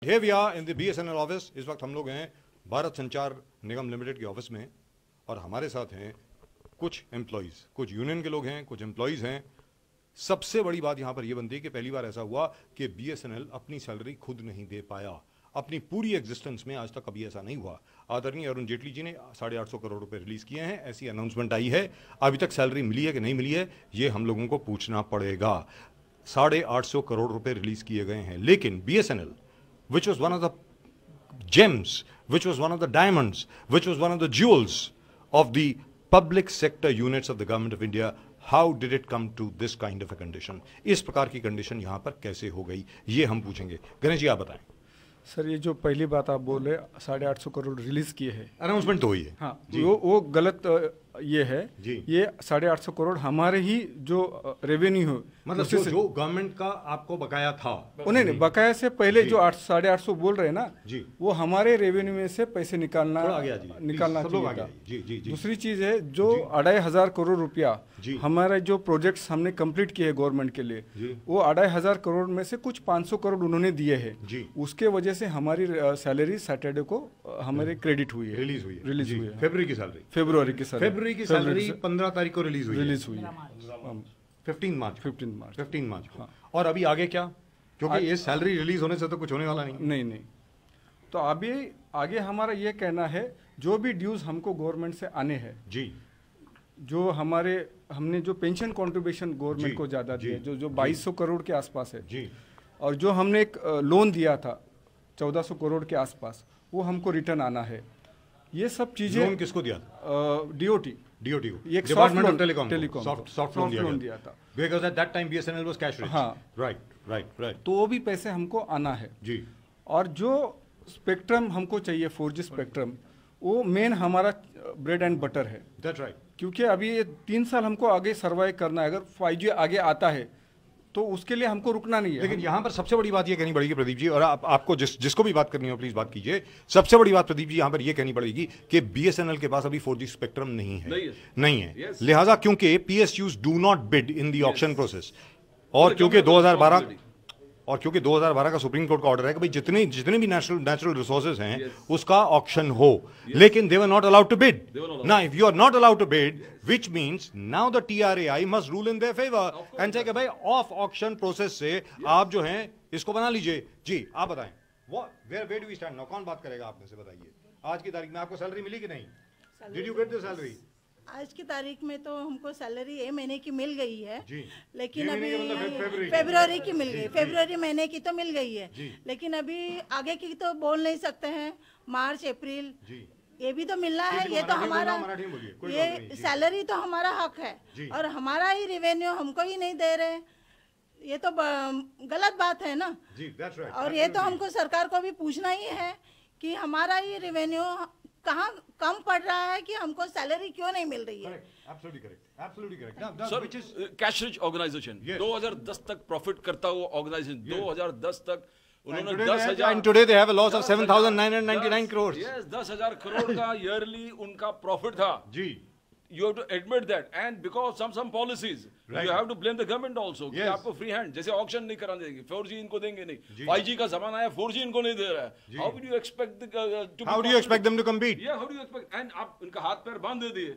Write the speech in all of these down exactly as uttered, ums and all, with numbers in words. Here we are in the B S N L office. इस वक्त हम लोग हैं भारत संचार निगम लिमिटेड के ऑफिस में और हमारे साथ हैं कुछ एम्प्लॉयज़, कुछ यूनियन के लोग हैं, कुछ एम्प्लॉयज़ हैं। सबसे बड़ी बात यहाँ पर यह बनती है कि पहली बार ऐसा हुआ कि बी एस एन एल अपनी सैलरी खुद नहीं दे पाया। अपनी पूरी एग्जिस्टेंस में आज तक कभी ऐसा नहीं हुआ। आदरणीय अरुण जेटली जी ने साढ़े आठ सौ करोड़ रुपए रिलीज किए हैं, ऐसी अनाउंसमेंट आई है। अभी तक सैलरी मिली है कि नहीं मिली है ये हम लोगों को पूछना पड़ेगा। साढ़े आठ सौ करोड़ रुपए रिलीज किए गए हैं, लेकिन B S N L which was one of the gems, which was one of the diamonds, which was one of the jewels of the public sector units of the government of India, how did it come to this kind of a condition? इस प्रकार की condition यहाँ पर कैसे हो गई ये हम पूछेंगे। गणेश जी आप बताएं। सर ये जो पहली बात आप बोले साढ़े आठ सौ करोड़ रिलीज किए हैं, अनाउंसमेंट तो हुई है, हाँ वो वो गलत ये है जी। ये साढ़े आठ सौ करोड़ हमारे ही जो रेवेन्यू हो, मतलब जो, जो गवर्नमेंट का आपको बकाया था, उन्हें नहीं बकाया से पहले जो आठ साढ़े आठ सौ बोल रहे हैं ना जी, वो हमारे रेवेन्यू में से पैसे निकालना निकालना चाहिए। दूसरी चीज है जो अढ़ाई हजार करोड़ रुपया हमारे जो प्रोजेक्ट्स हमने कंप्लीट किए हैं गवर्नमेंट के लिए, वो अढ़ाई हजार करोड़ में से कुछ पाँच सौ करोड़ उन्होंने दिए है, उसके वजह से हमारी सैलरी सैटरडे को हमारे क्रेडिट हुई है, रिलीज हुई रिलीज हुई है फरवरी की सैलरी फरवरी की सैलरी की सैलरी पंद्रह तारीख को रिलीज हुई रिलीज हुई fifteen March fifteen March fifteen March. हाँ। और अभी आगे क्या, क्योंकि ये सैलरी रिलीज होने से तो कुछ होने वाला नहीं नहीं नहीं तो अभी आगे हमारा ये कहना है जो भी ड्यूज हमको गवर्नमेंट से आने हैं जी, जो हमारे हमने जो पेंशन कॉन्ट्रीब्यूशन गवर्नमेंट को ज़्यादा दिया जो जो बाईस सौ करोड़ के आसपास है जी, और जो हमने एक लोन दिया था चौदह सौ करोड़ के आसपास वो हमको रिटर्न आना है। ये सब चीजें लोन किसको दिया था? डीओटी डीओटी को, एक department of telecom telecom soft soft loan दिया था, because at that time BSNL was cash rich. हाँ राइट राइट राइट तो वो भी पैसे हमको आना है जी। और जो स्पेक्ट्रम हमको चाहिए फोर जी स्पेक्ट्रम, वो मेन हमारा ब्रेड एंड बटर है। दैट्स राइट, क्योंकि अभी ये तीन साल हमको आगे सर्वाइव करना है। अगर फाइव जी आगे आता है तो उसके लिए हमको रुकना नहीं है। लेकिन यहाँ पर सबसे बड़ी बात ये कहनी पड़ेगी प्रदीप जी, और आप, आपको जिस जिसको भी बात करनी हो प्लीज बात कीजिए। सबसे बड़ी बात प्रदीप जी यहाँ पर ये कहनी पड़ेगी कि बीएसएनएल के पास अभी फोर जी स्पेक्ट्रम नहीं है, नहीं, नहीं है yes. लिहाजा क्योंकि PSUs do not bid in the option process, और क्योंकि दो हजार बारह और क्योंकि दो हज़ार बारह का सुप्रीम कोर्ट का ऑर्डर है कि भाई जितने जितने भी नेचुरल नेचुरल रिसोर्सेज हैं yes. उसका ऑक्शन हो yes. लेकिन they were not allowed to bid. Now if you are not allowed to bid which means now the T R A I must rule in their favour and say कि भाई off auction process से yes. आप जो हैं इसको बना लीजिए जी। आप बताएं where where do we stand now, कौन बात करेगा आप में से? बताइए आज की तारीख में आपको सैलरी मिली कि नहीं? Did you get the salary? आज की तारीख में तो हमको सैलरी ये महीने की मिल गई है जी, लेकिन अभी फरवरी की मिल गई, फरवरी महीने की तो मिल गई है जी, लेकिन अभी आगे की तो बोल नहीं सकते हैं। मार्च अप्रैल ये भी तो मिलना है, ये तो हमारा ये सैलरी तो हमारा हक है और हमारा ही रेवेन्यू हमको ही नहीं दे रहे, ये तो गलत बात है ना। और ये तो हमको सरकार को भी पूछना ही है कि हमारा ही रेवेन्यू कहाँ कम पड़ रहा है कि हमको सैलरी क्यों नहीं मिल रही है। Absolutely correct. Absolutely correct. Now, now, Sir, which is cash rich organization. Yes. दो हज़ार दस तक प्रॉफिट करता हुआ ऑर्गेनाइजेशन yes. दो हज़ार दस तक उन्होंने दस हज़ार yes, दस हज़ार करोड़ का ईयरली उनका प्रॉफिट था जी। You have to admit that, and because some some policies, right. you have to blame the government also. Yes. कि आपको free hand, जैसे auction नहीं कराने देंगे, फोर जी इनको देंगे नहीं, फाइव जी का ज़माना है, फोर जी इनको नहीं दे रहा है। How do you expect the, uh, to? How do you expect them to compete? Yeah, how do you expect? And आप इनका हाथ पैर बांध दे दिए,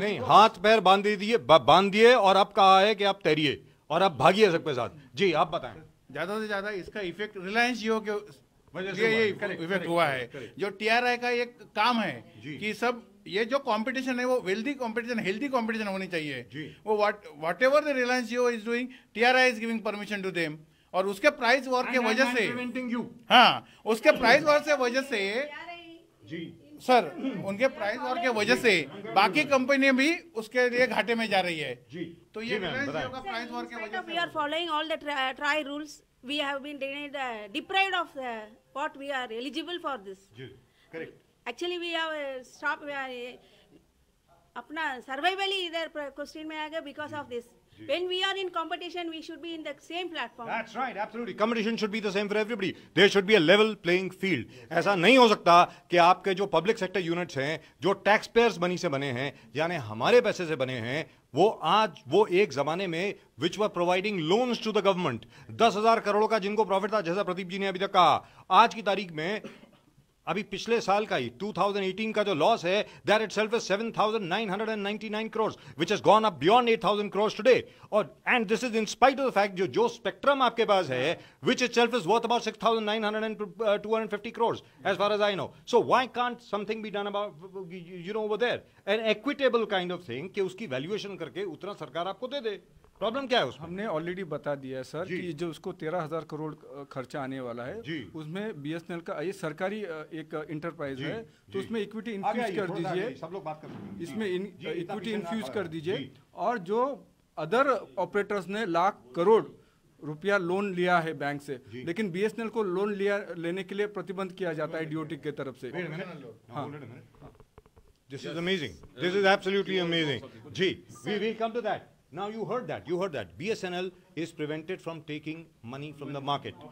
नहीं हाथ पैर बांध दे दिए, बांध दिए और अब कहा है कि आप तैरिए और आप भागिए सबके साथ जी। आप बताएं ज्यादा से ज्यादा इसका इफेक्ट रिलायंस जियो के ये इफेक्ट हुआ है, जो टी आर आई का एक काम है कि सब ये जो कंपटीशन है वो वेल्दी कंपटीशन, हेल्दी कंपटीशन होनी चाहिए। वो whatever the Reliance Jio is doing, T R I is giving permission to them, और उसके प्राइस वॉर के वजह से हाँ उसके प्राइस वॉर से वजह से जी सर उनके प्राइस वॉर के वजह से बाकी कंपनियां भी उसके लिए घाटे में जा रही है जी। तो ये प्राइस वॉर के वजह से we are following all the TRAI rules, we have been deprived of what we are eligible for this. Correct. Actually we have uh, stopped. We are uh, अपना survival ही इधर question में आ गया because of this. When we are in competition, we should be in the same platform. That's right, absolutely. Competition should be the same for everybody. There should be a level playing field. ऐसा नहीं हो सकता कि आपके जो public sector units हैं, जो tax payers money से बने हैं, यानी हमारे पैसे से बने हैं, वो आज वो एक जमाने में which were providing loans to the government, दस हजार करोड़ का जिनको प्रॉफिट था, जैसा प्रदीप जी ने अभी तक कहा, आज की तारीख में अभी पिछले साल का ही टू थाउजेंड एटीन का जो लॉस है, that itself is seven thousand nine hundred ninety nine crore which has gone up beyond eight thousand crore today, और and this is in spite of the fact जो जो स्पेक्ट्रम आपके पास है which itself is worth about six thousand two hundred fifty crore as far as I know. So why can't something be done about you know over there an equitable kind of thing कि उसकी valuation करके उतना सरकार आपको दे दे. Problem क्या है उसमें? हमने ऑलरेडी बता दिया है सर कि जो उसको तेरह हजार करोड़ खर्चा आने वाला है उसमें बीएसएनएल का ये सरकारी एक इंटरप्राइज है तो उसमें इक्विटी इन्फ्यूज कर दीजिए, सब लोग बात कर रहे हैं, इसमें इक्विटी इन्फ्यूज कर दीजिए. और जो अदर ऑपरेटर्स ने लाख करोड़ रुपया लोन लिया है बैंक से, लेकिन बीएसएनएल को लोन लिया लेने के लिए प्रतिबंध किया जाता है डीओटी की तरफ से. हाँ, this is amazing, this is absolutely amazing. जी, we will come to that. Now you heard that, you heard that. B S N L is prevented from taking money from the market.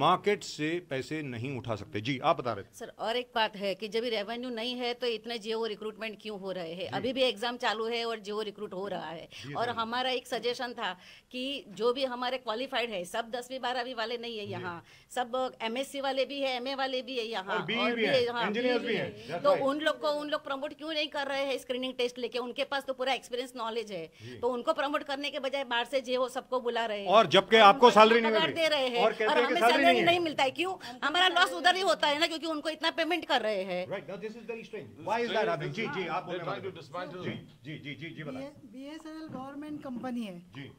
Market से पैसे नहीं उठा सकते. जी, आप बता रहे थे. सर, और एक बात है कि जब रेवेन्यू नहीं है तो इतने जियो रिक्रूटमेंट क्यों हो रहे हैं? अभी भी एग्जाम चालू है और जियो रिक्रूट हो रहा है. और हमारा एक सजेशन था कि जो भी हमारे क्वालिफाइड है, सब दसवीं बारहवीं वाले नहीं है यहाँ, सब एमएससी वाले भी है, एमए वाले भी है यहाँ, और भी इंजीनियर्स भी है, तो उन लोग को उन लोग प्रमोट क्यों नहीं कर रहे हैं स्क्रीनिंग टेस्ट लेके? उनके पास तो पूरा एक्सपीरियंस नॉलेज है, तो उनको प्रमोट करने के बजाय बाहर से जियो सबको बुला रहे हैं, और जबकि आपको सैलरी नहीं दे रहे हैं, और, और हमें सैलरी नहीं मिलता है. क्यों? हमारा लॉस उधर ही होता है ना, क्योंकि उनको इतना पेमेंट कर रहे हैं. Right, now this is very strange. Why is that? जी जी, आप बोल रहे हैं. जी जी जी जी, बताइए. बीएसएनएल गवर्नमेंट कंपनी है जी,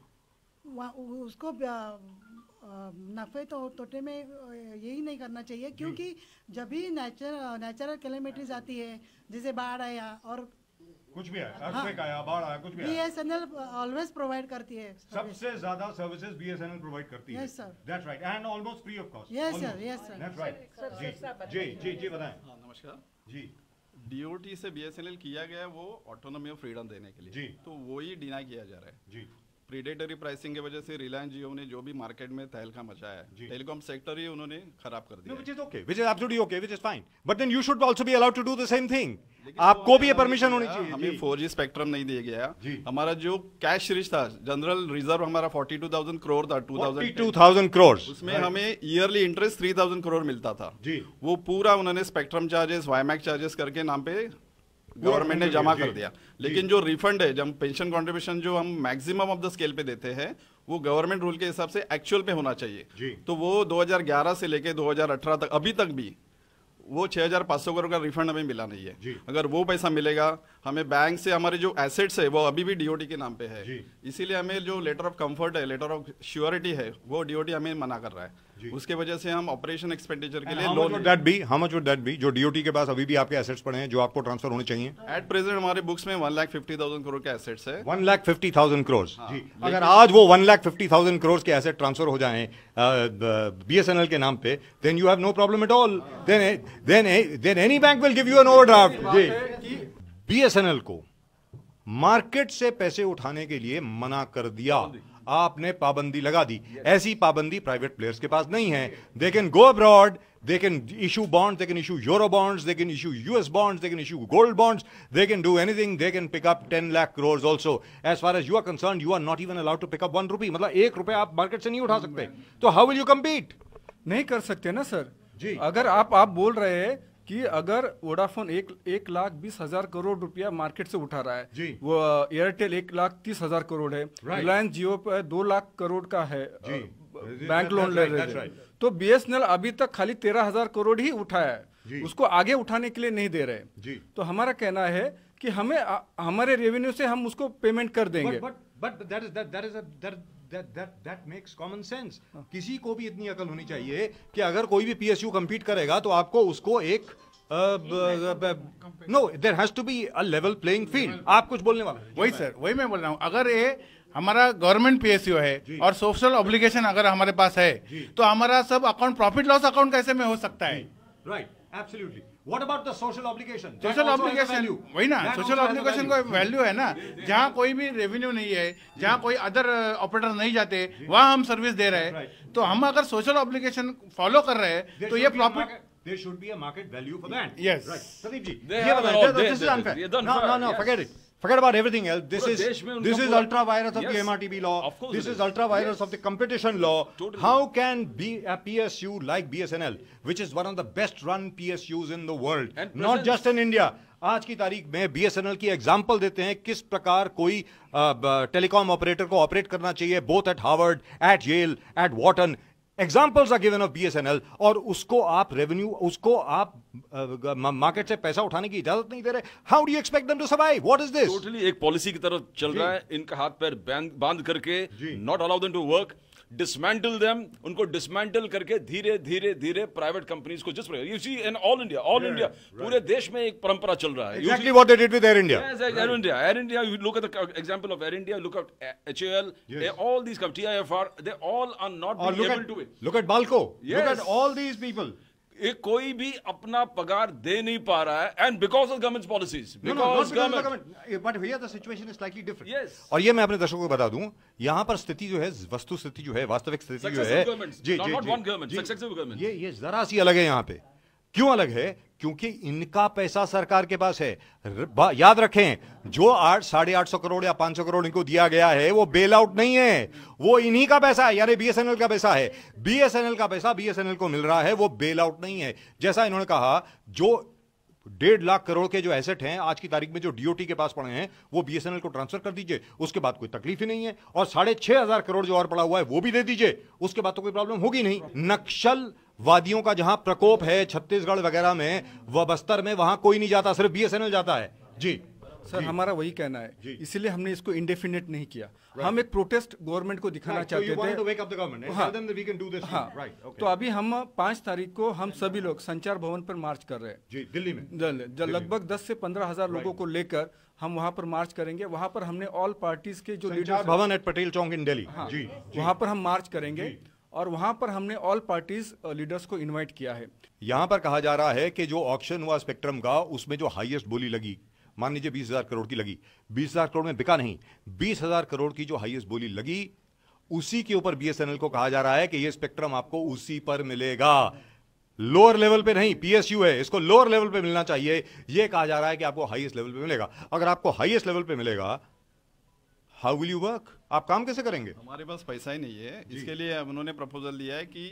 उसको नफे तो तोटे में यही नहीं करना चाहिए, क्योंकि जब भी नेचुरल नेचुरल कैलेमिटीज आती है, जैसे बाढ़ आया और कुछ भी है, अर्थक्वेक आया, बाढ़ आया, कुछ भी है, बीएसएनएल ऑलवेज प्रोवाइड करती है. सबसे ज्यादा सर्विसेज बीएसएनएल प्रोवाइड करती है. That's right, and almost free of cost. Yes sir, yes sir, that's right. जी जी जी, बताएं. हां, नमस्कार जी. डीओटी से बीएसएनएल किया गया है वो ऑटोनॉमी और फ्रीडम देने के लिए, तो वो ही डिनाई किया जा रहा है. जी, प्रीडेटरी प्राइसिंग की वजह से रिलायंस जियो ने जो भी मार्केट में तहलका मचाया है, टेलीकॉम सेक्टर ही उन्होंने खराब कर दिया. Which is okay, which is absolutely okay, which is fine, but then you should also be allowed to do the same thing. आपको भी ये परमिशन होनी चाहिए. हमें फोर जी स्पेक्ट्रम नहीं दिया गया. हमारा जो कैश रिच था, जनरल रिजर्व हमारा बयालीस हज़ार करोड़ था, बयालीस हज़ार करोड़, उसमें हमें ईयरली इंटरेस्ट तीन हज़ार करोड़ मिलता था. वो पूरा उन्होंने स्पेक्ट्रम चार्जेस, वाईमैक चार्जेस करके नाम पे गवर्नमेंट ने जमा कर दिया. लेकिन जो रिफंड है, जब पेंशन कॉन्ट्रीब्यूशन जो हम मैक्सिमम ऑफ द स्केल पे देते हैं, वो गवर्नमेंट रूल के हिसाब से एक्चुअल पे होना चाहिए. तो वो दो हज़ार ग्यारह से लेके दो हज़ार अठारह तक, अभी तक भी वो छह हज़ार पाँच सौ करोड़ का रिफंड हमें मिला नहीं है. अगर वो पैसा मिलेगा हमें बैंक से, हमारे जो एसेट्स है वो अभी भी डीओटी के नाम पे है, इसीलिए हमें जो लेटर ऑफ कंफर्ट है, लेटर ऑफ श्योरिटी है, वो डीओटी हमें मना कर रहा है. उसके वजह से हम ऑपरेशन एक्सपेंडिचर के लिए लोन डेट भी, how much would that be जो डीओटी के पास अभी भी आपके एसेट्स पड़े हैं, जो आपको ट्रांसफर होने चाहिए? एट प्रेजेंट हमारे बुक्स में one lakh fifty thousand crore के एसेट्स है. One lakh fifty thousand crore. अगर आज वो one lakh fifty thousand crore के एसेट ट्रांसफर हो जाए बीएसएनएल के नाम पे, then you have no problem at all. Then then then any bank will give you an overdraft. जी, बीएसएनएल को मार्केट से पैसे उठाने के लिए मना कर दिया, आपने पाबंदी लगा दी. ऐसी पाबंदी प्राइवेट प्लेयर्स के पास नहीं है. They can go abroad, they can issue bonds, they can issue euro bonds, they can issue US bonds, they can issue gold bonds, they can do anything, they can pick up ten lakh crore also. As far as you are concerned, you are not even allowed to pick up one rupee. मतलब एक रुपये आप market से नहीं उठा सकते, तो how will you compete? नहीं कर सकते ना सर जी. अगर आप आप बोल रहे हैं कि अगर वोडाफोन एक एक लाख बीस हजार करोड़ रुपया मार्केट से उठा रहा है, वो एयरटेल एक लाख तीस हजार करोड़ है, रिलायंस जियो पे दो लाख करोड़ का है बैंक लोन ले रहे हैं, तो बीएसएनएल अभी तक खाली तेरह हजार करोड़ ही उठाया है, उसको आगे उठाने के लिए नहीं दे रहे. तो हमारा कहना है कि हमें हमारे रेवेन्यू से हम उसको पेमेंट कर देंगे. That, that, that makes common sense. किसी को भी इतनी अकल होनी चाहिए कि अगर कोई भी पीएसयू कंपीट करेगा तो आपको उसको एक no there has to be a level playing field. आप कुछ बोलने वाला? वही सर, वही मैं बोल रहा हूँ. अगर ये हमारा गवर्नमेंट पीएसयू है और सोशल ऑब्लिगेशन अगर हमारे पास है, तो हमारा सब अकाउंट प्रॉफिट लॉस अकाउंट कैसे में हो सकता है? Right, absolutely. What about the social obligation? Social obligation, वही ना, social obligation का value है ना, जहाँ कोई भी revenue नहीं है, जहाँ कोई other operator नहीं जाते, वहाँ हम service दे रहे हैं, तो हम अगर social obligation follow कर रहे हैं, तो ये profit there should be a market value for that. Yes. Right. Sandeep ji, this is unfair. No, no, no, forget it. Forget about everything else. This is this is ultra virus of yes, the M R T B law. Of course this is, is ultra virus yes. of the competition law. Totally. How can be a P S U like B S N L, which is one of the best run P S Us in the world, and not just in India. आज की तारीख में B S N L की example देते हैं किस प्रकार कोई टेलीकॉम ऑपरेटर को ऑपरेट करना चाहिए. Both at Harvard, at Yale, at Wharton. Examples are given of B S N L और उसको आप revenue, उसको आप market से पैसा उठाने की इजाजत नहीं दे रहे. How do you expect them to survive? What is this? Totally एक policy की तरफ चल रहा है. इनका हाथ पैर बांध करके not allow them to work, dismantle them, उनको dismantle करके धीरे धीरे धीरे private companies को जिस प्रकार you see in all India, all India पूरे देश में एक परंपरा चल रहा है. Exactly what they did with Air India. Yes, Air India, Air India. You look at the example of Air India, look at H A L, all these companies, T I F R, they all are not being able to. Look at Balco. Yes. Look at all these people. एक कोई भी अपना पगार दे नहीं पा रहा है, and because of government's policies. No, no, not because of government. But here the situation is slightly different. Yes. और ये मैं अपने दर्शकों को बता दूं, यहाँ पर स्थिति जो है, वस्तु स्थिति जो है, वास्तविक स्थिति जो है, जी जी जी, ये ये जरा सी अलग है यहाँ पे. क्यों अलग है? क्योंकि इनका पैसा सरकार के पास है. याद रखें, जो आठ साढ़े आठ सौ करोड़ या पांच सौ करोड़ इनको दिया गया है वो बेल आउट नहीं है, वो इन्हीं का पैसा है, यानी बीएसएनएल का पैसा है. बीएसएनएल का पैसा बीएसएनएल को मिल रहा है, वो बेल आउट नहीं है. जैसा इन्होंने कहा, जो डेढ़ लाख करोड़ के जो एसेट हैं आज की तारीख में जो डीओटी के पास पड़े हैं वो बीएसएनएल को ट्रांसफर कर दीजिए, उसके बाद कोई तकलीफ ही नहीं है. और साढ़े छह हजार करोड़ जो और पड़ा हुआ है वो भी दे दीजिए, उसके बाद तो कोई प्रॉब्लम होगी नहीं. नक्सल वादियों का जहां प्रकोप है छत्तीसगढ़ वगैरह में, वह बस्तर में, वहां कोई नहीं जाता, सिर्फ बीएसएनएल जाता है. जी सर, हमारा वही कहना है, इसलिए हमने इसको इंडेफिनेट नहीं किया. हम एक प्रोटेस्ट गवर्नमेंट को दिखाना चाहते थे. तो अभी हम पांच तारीख को हम सभी लोग संचार भवन पर मार्च कर रहे हैं दिल्ली में. लगभग दस से पंद्रह हजार लोगों को लेकर हम वहाँ पर मार्च करेंगे. वहाँ पर हमने ऑल पार्टीज के जो leaders Bhawan at Patel Chowk in Delhi, वहाँ पर हम मार्च करेंगे और वहां पर हमने ऑल पार्टीज लीडर्स को इनवाइट किया है. यहां पर कहा जा रहा है कि जो ऑक्शन हुआ स्पेक्ट्रम का, उसमें जो हाईएस्ट बोली लगी, मान लीजिए बीस हजार करोड़ की लगी, बीस हजार करोड़ में बिका नहीं, बीस हजार करोड़ की जो हाईएस्ट बोली लगी उसी के ऊपर बीएसएनएल को कहा जा रहा है कि ये स्पेक्ट्रम आपको उसी पर मिलेगा, लोअर लेवल पे नहीं. पीएसयू है, इसको लोअर लेवल पे मिलना चाहिए, यह कहा जा रहा है कि आपको हाईएस्ट लेवल पे मिलेगा. अगर आपको हाईएस्ट लेवल पे मिलेगा, हाउ विल यू वर्क, आप काम कैसे करेंगे? हमारे पास पैसा ही नहीं है. इसके लिए उन्होंने प्रपोजल दिया है कि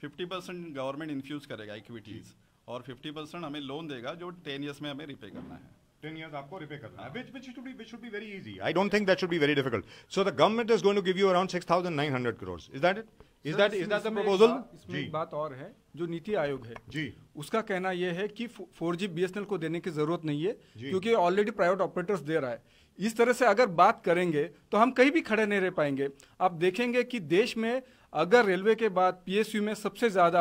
फिफ्टी परसेंट गवर्नमेंट इन्फ्यूज करेगा इक्विटीज और फिफ्टी परसेंट हमें लोन देगा जो टेन इयर्स में हमें रिपे करना है. टेन इयर्स आपको रिपे करना है, which which should be which should be very easy. I don't think that should be very difficult. So the government is going to give you around six thousand nine hundred crore. Is that it? Is that is that the proposal? इसमें एक बात और है, जो नीति आयोग है जी, उसका कहना यह है कि फोर जी बीएसएनएल को देने की जरूरत नहीं है क्योंकि ऑलरेडी प्राइवेट ऑपरेटर्स दे रहा है. इस तरह से अगर बात करेंगे तो हम कहीं भी खड़े नहीं रह पाएंगे. आप देखेंगे कि देश में अगर रेलवे के बाद पीएसयू में सबसे ज्यादा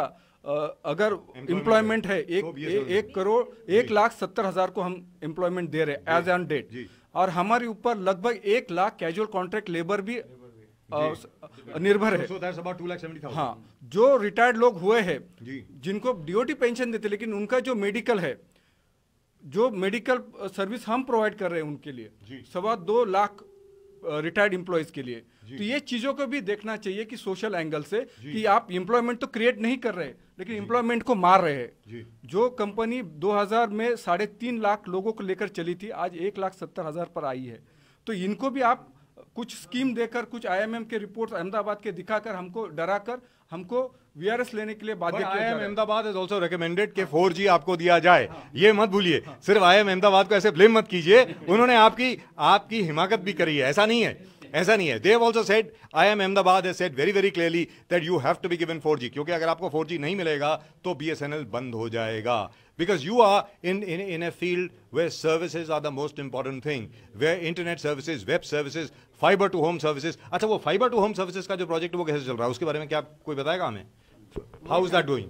अगर एम्प्लॉयमेंट है, एक तो एक करोड़ एक लाख सत्तर हजार को हम एम्प्लॉयमेंट दे रहे हैं एज ऑन डेट, और हमारे ऊपर लगभग एक लाख कैजुअल कॉन्ट्रैक्ट लेबर भी निर्भर है. so हाँ, जो रिटायर्ड लोग हुए हैं जिनको डीओटी पेंशन देते, लेकिन उनका जो मेडिकल है, जो मेडिकल सर्विस हम प्रोवाइड कर रहे हैं उनके लिए सवा दो लाख रिटायर्ड एम्प्लॉयज के लिए. तो ये चीजों को भी देखना चाहिए कि सोशल एंगल से, कि आप एम्प्लॉयमेंट तो क्रिएट नहीं कर रहे लेकिन एम्प्लॉयमेंट को मार रहे हैं. जो कंपनी दो हजार में साढ़े तीन लाख लोगों को लेकर चली थी, आज एक लाख सत्तर हजार पर आई है. तो इनको भी आप कुछ स्कीम देकर, कुछ आईआईएमएम के रिपोर्ट अहमदाबाद के दिखाकर हमको डराकर हमको वीआरएस लेने के लिए बाध्य किया. IIM Ahmedabad is also recommended कि फोर जी आपको दिया जाए, ये मत भूलिए. सिर्फ आईआईएम अहमदाबाद को ऐसे ब्लेम मत कीजिए, उन्होंने आपकी आपकी हिमाकत भी करी है, ऐसा नहीं है, ऐसा नहीं है. They have also said, IIM Ahmedabad has said very very clearly that you have to be given four G, क्योंकि अगर आपको फोर जी नहीं मिलेगा तो बीएसएनएल बंद हो जाएगा. Because you are in, in, in a field where services are the most important thing, where internet services, web services, fiber to home services. अच्छा, वो fiber to home services का जो project वो कैसे चल रहा है, उसके बारे में क्या कोई बताएगा हमें? How is that doing?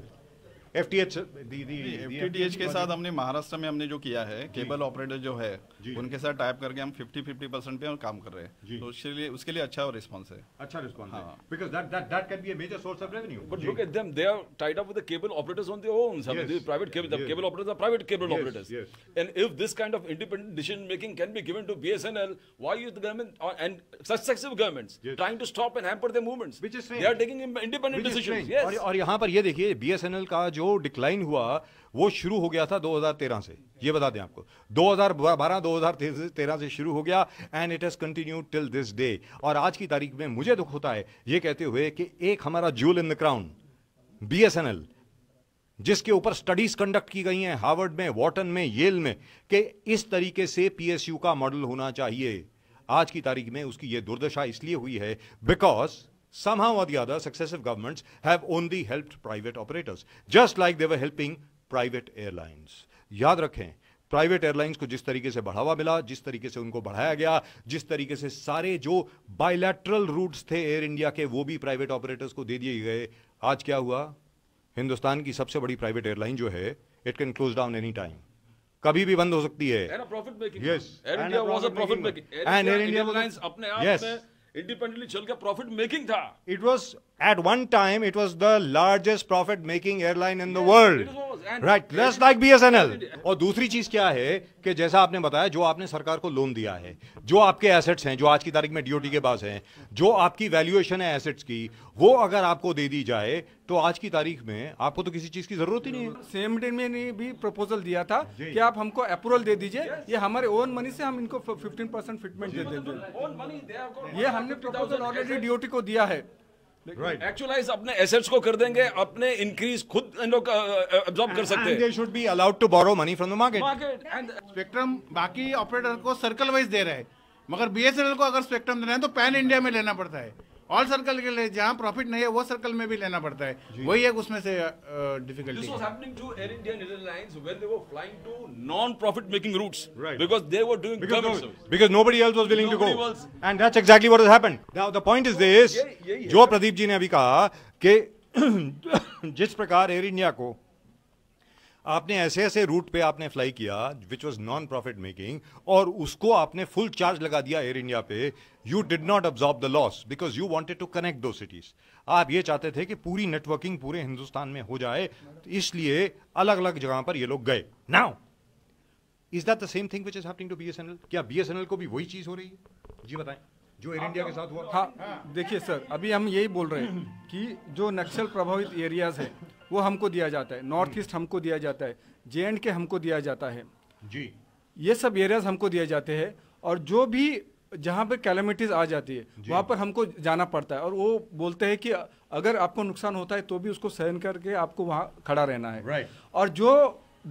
FTH FTTH के साथ हमने महाराष्ट्र में हमने जो किया है, केबल ऑपरेटर जो है उनके साथ टाइप करके हम फिफ्टी फिफ्टी परसेंट पे काम कर रहे हैं, तो उसके लिए उसके लिए अच्छा रिस्पांस है, अच्छा रिस्पांस है, because that that that can be a major source of revenue. But look at them, they are tied up with the cable operators on their own, some private cable cable operators are private cable operators, and if this kind of independent decision making can be given to BSNL, why is the government and successive governments trying to stop and hamper their movements, they are taking independent decisions. Yes, और यहां पर ये देखिए BSNL का जो decline हुआ वो शुरू हो गया था दो हज़ार तेरह से, ये बता दें आपको, दो हज़ार बारह दो हज़ार तेरह से शुरू हो गया and it has continued till this day. और आज की तारीख में मुझे दुख होता है ये कहते हुए कि एक हमारा jewel in the crown BSNL, जिसके ऊपर स्टडीज कंडक्ट की गई हैं हार्वर्ड में, वॉटन में, येल में, कि इस तरीके से पीएसयू का मॉडल होना चाहिए, आज की तारीख में उसकी यह दुर्दशा इसलिए हुई है because somehow or the other successive governments have only helped private operators, just like they were helping private airlines. याद रखें, प्राइवेट एयरलाइंस को जिस तरीके से बढ़ावा मिला, जिस तरीके से उनको बढ़ाया गया, जिस तरीके से सारे जो बायलैटरल रूट्स थे एयर इंडिया के वो भी प्राइवेट ऑपरेटर्स को दे दिए गए। आज क्या हुआ, हिंदुस्तान की सबसे बड़ी प्राइवेट एयरलाइन जो है it can close down any time, कभी भी बंद हो सकती है। इंडिपेंडेंटली चल के प्रॉफिट मेकिंग था, it was at one time it was the largest profit making airline in the world, right, just like BSNL. और दूसरी चीज क्या है कि जैसा आपने बताया, जो आपने सरकार को लोन दिया है, जो आपके एसेट्स हैं जो आज की तारीख में डीओटी के पास हैं, जो आपकी वैल्यूएशन है एसेट्स की, वो अगर आपको दे दी जाए तो आज की तारीख में आपको तो किसी चीज की जरूरत ही नहीं है। सेम डे मैंने भी प्रपोजल दिया था कि आप हमको अप्रूवल दे दीजिए, ये हमारे ओन मनी से हम इनको फिफ्टीन परसेंट फिटमेंट दे देंगे, ये हमने प्रपोजल ऑलरेडी डीओटी को दिया है। एक्चुअलाइज अपने एसेट्स को कर देंगे, अपने इंक्रीज खुद लोग एब्जॉर्ब कर सकते हैं। They should be allowed to borrow money from the market. Spectrum बाकी ऑपरेटर को सर्कल वाइज दे रहे हैं, मगर बीएसएनएल को अगर स्पेक्ट्रम देना है तो पैन इंडिया में लेना पड़ता है, ऑल सर्कल के लिए, जहाँ प्रॉफिट नहीं है वो सर्कल में भी लेना पड़ता है, वही एक उसमें से difficulty. This was happening to Air Indian Airlines when they were flying to non profit making routes, because they were doing commercial, because nobody else was willing to go, and that's exactly what has happened. Now the point is this, जो प्रदीप जी ने अभी कहा कि जिस प्रकार air India को आपने ऐसे ऐसे रूट पे आपने फ्लाई किया which was non profit making, और उसको आपने फुल चार्ज लगा दिया एयर इंडिया पे, you did not absorb the loss because you wanted to connect दो सिटीज। आप ये चाहते थे कि पूरी नेटवर्किंग पूरे हिंदुस्तान में हो जाए, इसलिए अलग अलग जगह पर ये लोग गए। Now is that the same thing which is happening to BSNL? क्या बीएसएनएल को भी वही चीज हो रही है? जी बताएं, जो एयर इंडिया के साथ हुआ। हाँ, देखिए सर, अभी हम यही बोल रहे हैं कि जो नक्सल प्रभावित एरियाज है वो हमको दिया जाता है, नॉर्थ ईस्ट हमको दिया जाता है, जे एंड के हमको दिया जाता है जी, ये सब एरियाज हमको दिए जाते हैं, और जो भी जहाँ पर कैलेमिटीज आ जाती है वहाँ पर हमको जाना पड़ता है, और वो बोलते हैं कि अगर आपको नुकसान होता है तो भी उसको सहन करके आपको वहाँ खड़ा रहना है, right. और जो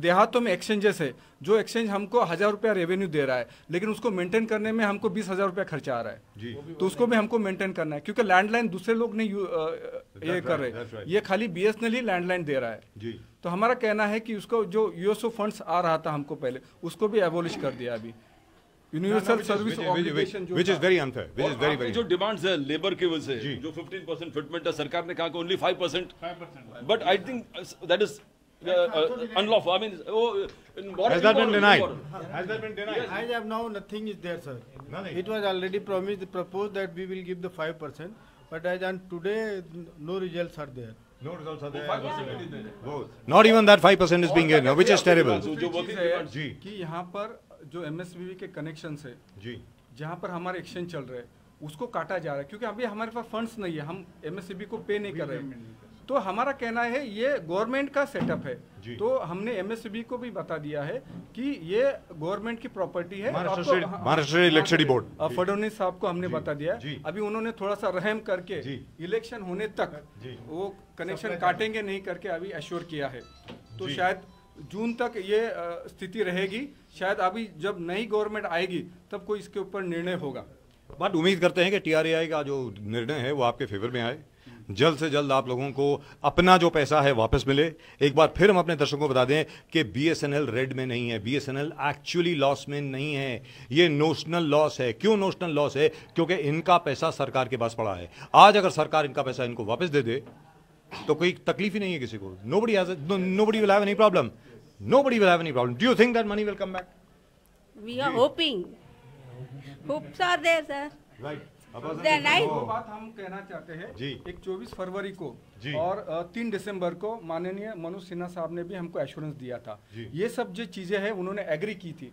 देहातों में एक्सचेंजेस है, जो एक्सचेंज हमको हज़ार रुपया रेवेन्यू दे रहा है लेकिन उसको मेंटेन करने में हमको बीस हज़ार रुपया खर्चा आ रहा है जी, तो उसको भी हमको मेंटेन करना है क्योंकि लैंडलाइन दूसरे लोग नहीं ये कर रहे, right. ये खाली बीएसएनएल ही लैंडलाइन दे रहा है जी। तो हमारा कहना है कि उसको जो यूएसओ फंड्स आ रहा था हमको पहले, उसको भी एबोलिश कर दिया अभी, universal service obligation, which is very unfair, which is very very, जो डिमांड्स है लेबर के वजह से जो फिफ्टीन परसेंट फिटमेंट है, सरकार ने कहा कि only five percent, but I think that is Uh, uh, unlawful. I mean, oh, has that been denied? Has that been denied? Yes. I have now nothing is there, sir. Nothing. It was already promised, proposed that we will give the five percent, but as on today, no results are there. No results are there. five percent Not even that five percent is being given, which is terrible. कि यहाँ पर जो एमएसबीवी के connections है, जहाँ पर हमारे exchange चल रहे हैं, उसको काटा जा रहा है क्योंकि अभी हमारे पास funds नहीं है, हम एमएसबीवी को pay नहीं कर रहे। तो हमारा कहना है ये गवर्नमेंट का सेटअप है, तो हमने एमएसबी को भी बता दिया है कि ये गवर्नमेंट की प्रॉपर्टी है। महाराष्ट्र इलेक्शन बोर्ड फडणवीस साहब को हमने बता दिया है, अभी उन्होंने थोड़ा सा रहम करके इलेक्शन होने तक वो कनेक्शन काटेंगे नहीं करके अभी एश्योर किया है, तो शायद जून तक ये स्थिति रहेगी, शायद अभी जब नई गवर्नमेंट आएगी तब कोई इसके ऊपर निर्णय होगा। बट उम्मीद करते हैं कि टीआरआई का जो निर्णय है वो आपके फेवर में आए, जल्द से जल्द आप लोगों को अपना जो पैसा है वापस मिले। एक बार फिर हम अपने दर्शकों को बता दें कि बीएसएनएल रेड में नहीं है, बीएसएनएल एक्चुअली लॉस में नहीं है, ये नोशनल लॉस है। क्यों नोशनल लॉस है? क्योंकि इनका पैसा सरकार के पास पड़ा है। आज अगर सरकार इनका पैसा इनको वापस दे दे तो कोई तकलीफ ही नहीं है किसी को. Nobody has, nobody will have any problem. Nobody will have any problem. Do you think that money will come back? We are hoping. Hopes are there, sir. Right. दो बात हम कहना चाहते हैं जी. एक चौबीस फरवरी को जी. और तीन दिसंबर को माननीय मनोज सिन्हा साहब ने भी हमको एश्योरेंस दिया था जी. ये सब जो चीजें हैं उन्होंने एग्री की थी,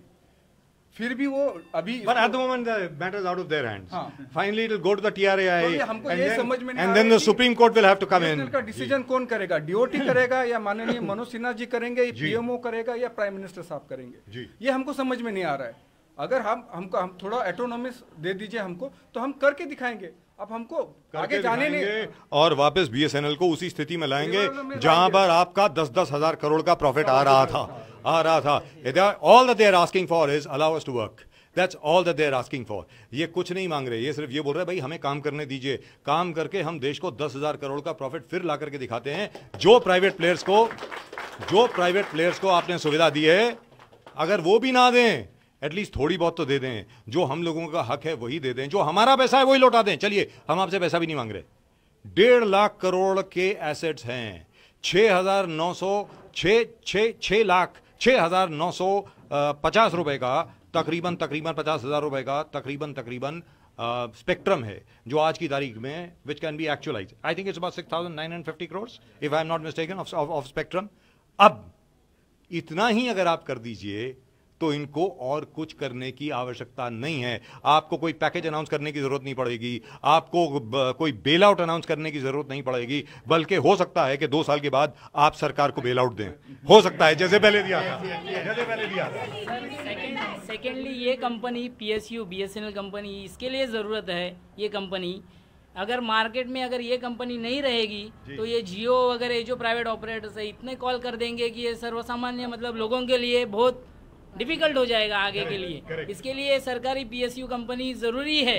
फिर भी वो अभी but at the moment the matter's out of their hands. Finally it will go to the TRI and then the supreme court will have to come in. इसका डिसीजन कौन करेगा? डीओटी करेगा या माननीय मनोज सिन्हा जी करेंगे, या पीएमओ करेगा, या प्राइम मिनिस्टर साहब करेंगे? ये हमको समझ में नहीं आ रहा है. अगर हम हमको हम थोड़ा ऑटोनोमस दे दीजिए हमको, तो हम करके दिखाएंगे. अब हमको आगे जाने नहीं, और वापस बीएसएनएल को उसी स्थिति में लाएंगे जहां पर आपका दस दस हजार करोड़ का प्रॉफिट आ रहा था आ रहा था all that they are asking for is allow us to work. That's all that they are asking for. ये कुछ नहीं मांग रहे, ये सिर्फ ये बोल रहे हैं भाई हमें काम करने दीजिए. काम करके हम देश को दस हजार करोड़ का प्रॉफिट फिर ला करके दिखाते हैं. जो प्राइवेट प्लेयर्स को जो प्राइवेट प्लेयर्स को आपने सुविधा दी है, अगर वो भी ना दें एटलीस्ट थोड़ी बहुत तो दे दें. जो हम लोगों का हक है वही दे दें, जो हमारा पैसा है वही लौटा दें. चलिए हम आपसे पैसा भी नहीं मांग रहे. डेढ़ लाख करोड़ के एसेट्स हैं. छः हज़ार नौ सौ छः छः छः लाख छः हज़ार नौ सौ पचास रुपये का तकरीबन तकरीबन पचास हज़ार रुपये का तकरीबन तकरीबन स्पेक्ट्रम है जो आज की तारीख में which can be actualise. I think it's about six thousand nine hundred fifty crores if I am not mistaken of spectrum. अब इतना ही अगर आप कर दीजिए तो इनको और कुछ करने की आवश्यकता नहीं है. आपको कोई पैकेज अनाउंस करने की जरूरत नहीं पड़ेगी, आपको कोई बेल आउट अनाउंस करने की जरूरत नहीं पड़ेगी. बल्कि हो सकता है कि दो साल के बाद आप सरकार को बेल आउट दें, हो सकता है, जैसे पहले दिया था जैसे पहले दिया था सेकेंडली ये कंपनी पीएसयू बीएसएनएल कंपनी, इसके लिए जरूरत है ये कंपनी. अगर मार्केट में अगर ये कंपनी नहीं रहेगी तो ये जियो वगैरह जो प्राइवेट ऑपरेटर्स है इतने कॉल कर देंगे कि ये सर्वसामान्य मतलब लोगों के लिए बहुत डिफिकल्ट हो जाएगा आगे के लिए. इसके लिए सरकारी पीएसयू कंपनी जरूरी है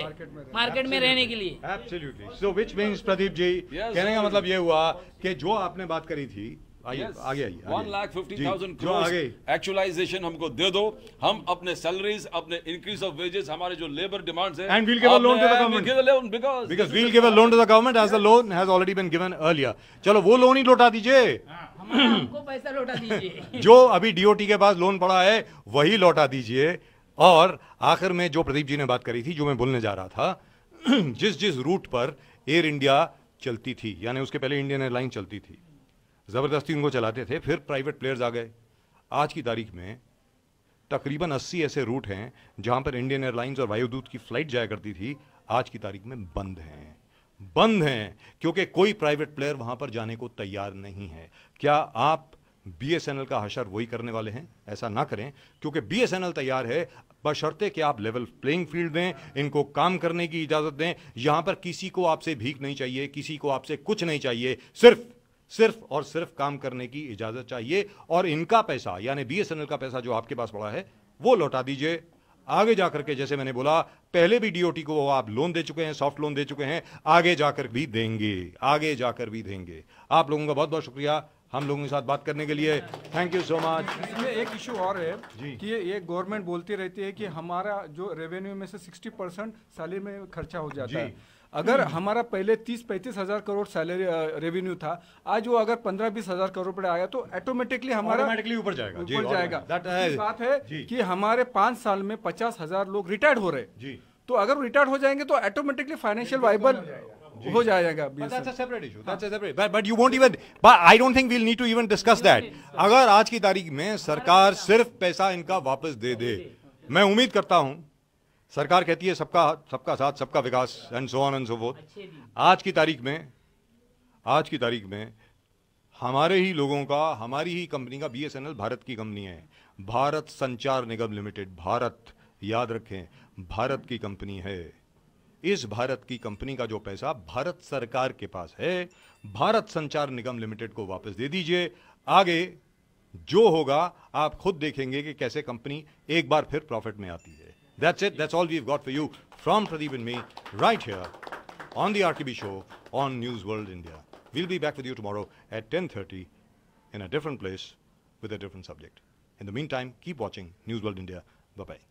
मार्केट में रहने के लिए. Absolutely. So which means Pradeep ji, कहने का मतलब ये हुआ कि जो आपने बात करी थी आगे आगे one lakh fifty thousand crore actualisation हमको दे दो. हम अपने सैलरीज, अपने इंक्रीज ऑफ वेजेस, हमारे जो लेबर डिमांड्स है, and we will give a loan to the government because we will give a loan to the government as the loan has already been given earlier. चलो वो loan ही लौटा दीजिए, हमको पैसा लौटा दीजिए. जो अभी डीओटी के पास लोन पड़ा है वही लौटा दीजिए. और आखिर में जो प्रदीप जी ने बात करी थी, जो मैं बोलने जा रहा था, जिस जिस रूट पर एयर इंडिया चलती थी, यानी उसके पहले इंडियन एयरलाइन चलती थी, जबरदस्ती उनको चलाते थे, फिर प्राइवेट प्लेयर्स आ गए. आज की तारीख में तकरीबन अस्सी ऐसे रूट हैं जहां पर इंडियन एयरलाइंस और वायुदूत की फ्लाइट जाया करती थी, आज की तारीख में बंद हैं बंद हैं क्योंकि कोई प्राइवेट प्लेयर वहां पर जाने को तैयार नहीं है. क्या आप बीएसएनएल का हशर वही करने वाले हैं? ऐसा ना करें, क्योंकि बीएसएनएल तैयार है, बशर्ते कि आप लेवल प्लेइंग फील्ड दें, इनको काम करने की इजाजत दें. यहां पर किसी को आपसे भीख नहीं चाहिए, किसी को आपसे कुछ नहीं चाहिए, सिर्फ सिर्फ और सिर्फ काम करने की इजाजत चाहिए. और इनका पैसा, यानी बीएसएनएल का पैसा जो आपके पास पड़ा है, वो लौटा दीजिए. आगे जाकर के, जैसे मैंने बोला, पहले भी डीओटी को आप लोन दे चुके हैं, सॉफ्ट लोन दे चुके हैं, आगे जाकर भी देंगे आगे जाकर भी देंगे. आप लोगों का बहुत बहुत शुक्रिया हम लोगों के साथ बात करने के लिए. Thank you so much. इसमें एक इशू और है कि ये गवर्नमेंट बोलती रहती है कि हमारा जो रेवेन्यू में से सिक्सटी परसेंट सैलरी में खर्चा हो जाता है. अगर हमारा पहले तीस पैंतीस हजार करोड़ सैलरी रेवेन्यू था, आज वो अगर पंद्रह बीस हजार करोड़ पर आया तो ऑटोमेटिकली हमारा ऑटोमेटिकली ऊपर जाएगा ऊपर जाएगा ये बात है कि हमारे पांच साल में पचास हजार लोग रिटायर्ड हो रहे जी. तो अगर रिटायर्ड हो जाएंगे तो ऑटोमेटिकली फाइनेंशियल वाइबल हो जाएगा. That's a separate issue. That's a separate. But but you won't even. But I don't think we'll need to even discuss that. अगर आज की तारीख में सरकार सिर्फ पैसा इनका वापस दे दे, मैं उम्मीद करता हूँ. सरकार कहती है सबका सबका साथ सबका विकास and so on and so forth. आज की तारीख में आज की तारीख में हमारे ही लोगों का, हमारी ही कंपनी का, बीएसएनएल भारत की कंपनी है, भारत संचार निगम लिमिटेड, भारत याद रखें, भारत की कंपनी है. इस भारत की कंपनी का जो पैसा भारत सरकार के पास है, भारत संचार निगम लिमिटेड को वापस दे दीजिए. आगे जो होगा आप खुद देखेंगे कि कैसे कंपनी एक बार फिर प्रॉफिट में आती है. That's it. That's all we've got for you from Pradeep and me right here on the R T B show on News World India. We'll be back with you tomorrow at ten thirty in a different place with a different subject. In the meantime, keep watching News World India. Bye-bye.